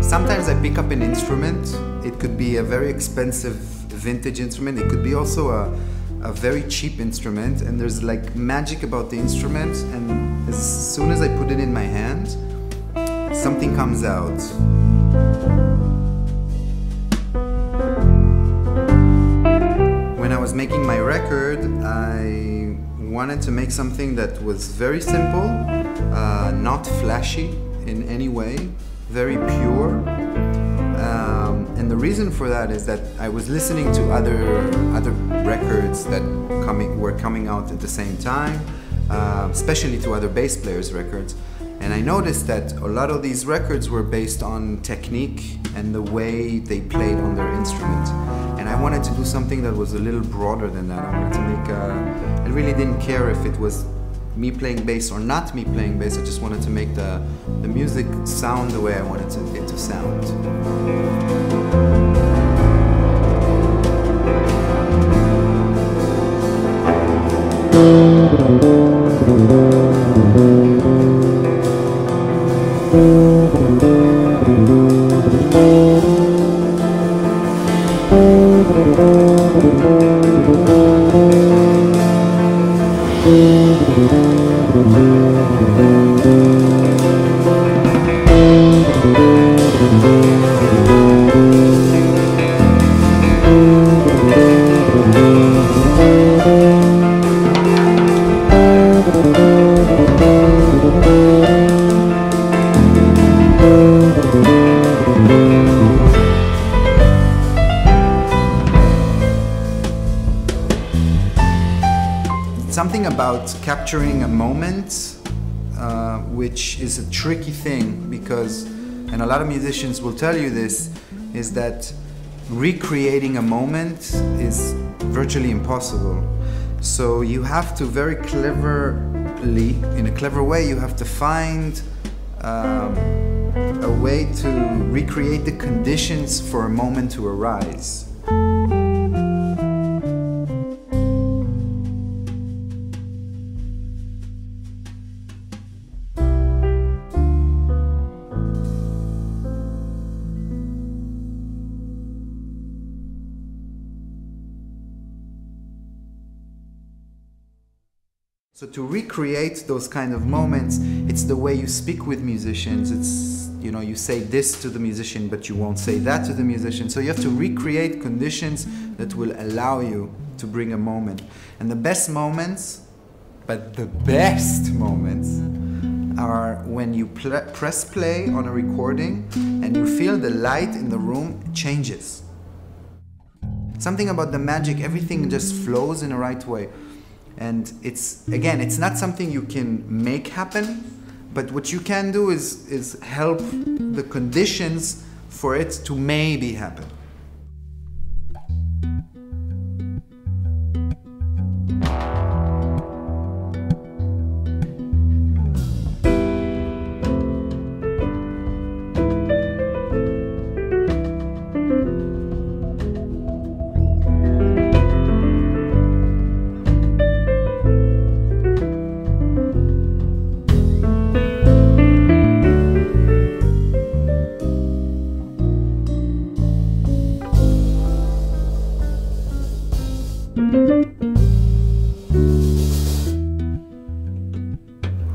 Sometimes I pick up an instrument. It could be a very expensive vintage instrument. It could be also a very cheap instrument, and there's like magic about the instrument, and as soon as I put it in my hand, something comes out. When I was making my record, I wanted to make something that was very simple, not flashy in any way, very pure, and the reason for that is that I was listening to other records that were coming out at the same time, especially to other bass players' records, and I noticed that a lot of these records were based on technique and the way they played on their instrument, and I wanted to do something that was a little broader than that. I wanted to make I really didn't care if it was me playing bass or not me playing bass. I just wanted to make the music sound the way I wanted it to sound. Something about capturing a moment, which is a tricky thing because, and a lot of musicians will tell you this, is that recreating a moment is virtually impossible. So you have to very cleverly, in a clever way, you have to find a way to recreate the conditions for a moment to arise. So to recreate those kind of moments, it's the way you speak with musicians. It's, you know, you say this to the musician, but you won't say that to the musician. So you have to recreate conditions that will allow you to bring a moment. And the best moments, but the best moments, are when you press play on a recording and you feel the light in the room changes. Something about the magic, everything just flows in the right way. And it's, again, it's not something you can make happen, but what you can do is help the conditions for it to maybe happen.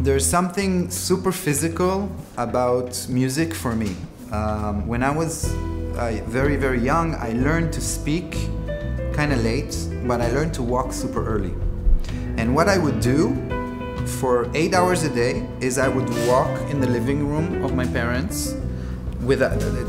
There's something super physical about music for me. When I was very, very young, I learned to speak kind of late, but I learned to walk super early. And what I would do for 8 hours a day is I would walk in the living room of my parents with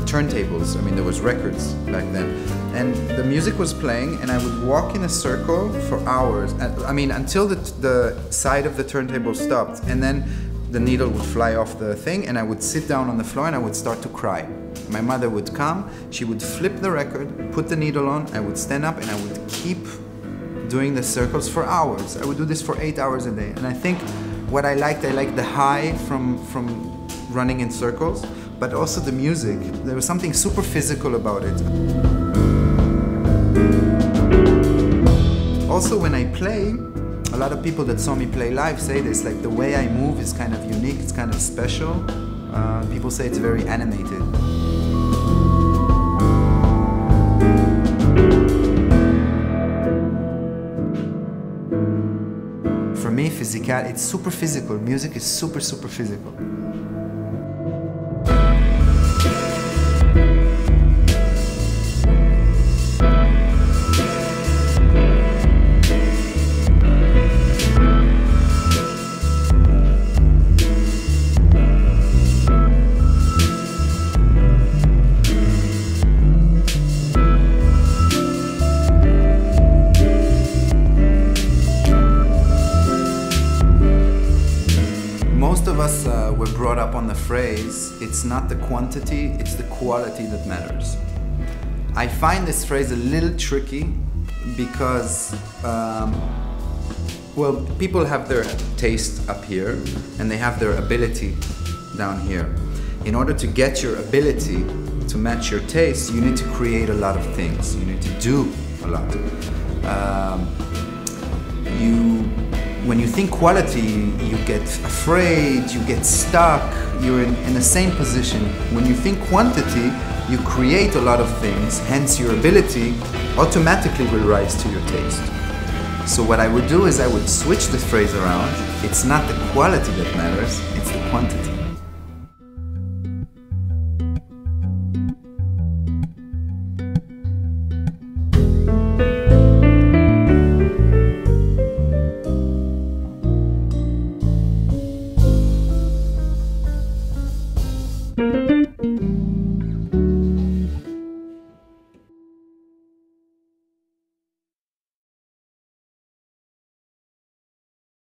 turntables. I mean, there was records back then. And the music was playing, and I would walk in a circle for hours. I mean, until the side of the turntable stopped. And then the needle would fly off the thing, and I would sit down on the floor, and I would start to cry. My mother would come, she would flip the record, put the needle on, I would stand up, and I would keep doing the circles for hours. I would do this for 8 hours a day. And I think what I liked the high from running in circles, but also the music. There was something super physical about it. also when I play, a lot of people that saw me play live say this, like the way I move is kind of unique, it's kind of special. People say it's very animated. For me, physical, it's super physical. Music is super, super physical. Most of us were brought up on the phrase, it's not the quantity, it's the quality that matters. I find this phrase a little tricky because, well, people have their taste up here and they have their ability down here. In order to get your ability to match your taste, you need to create a lot of things. You need to do a lot. When you think quality, you get afraid, you get stuck, you're in the same position. When you think quantity, you create a lot of things, hence your ability automatically will rise to your taste. So what I would do is I would switch the phrase around. It's not the quality that matters, it's the quantity.